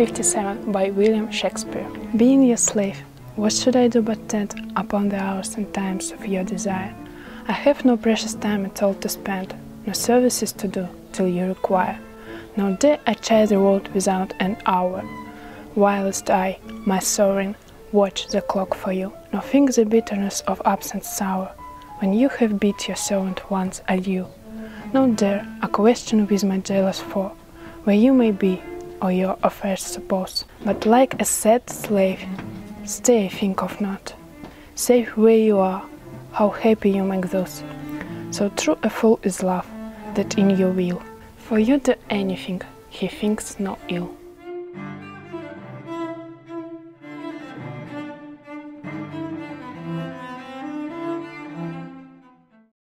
57 by William Shakespeare. Being your slave, what should I do but tend upon the hours and times of your desire? I have no precious time at all to spend, no services to do till you require. No day I chase the world without an hour, whilst I, my sovereign, watch the clock for you, nor think the bitterness of absence sour, when you have bid your servant once adieu. No dare a question with my jealous foe, where you may be, or your affairs suppose, but like a sad slave, stay, think of not. Safe where you are, how happy you make those. So true a fool is love, that in your will. For you do anything, he thinks no ill.